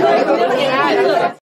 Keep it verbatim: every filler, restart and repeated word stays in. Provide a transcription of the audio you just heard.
Schreibt.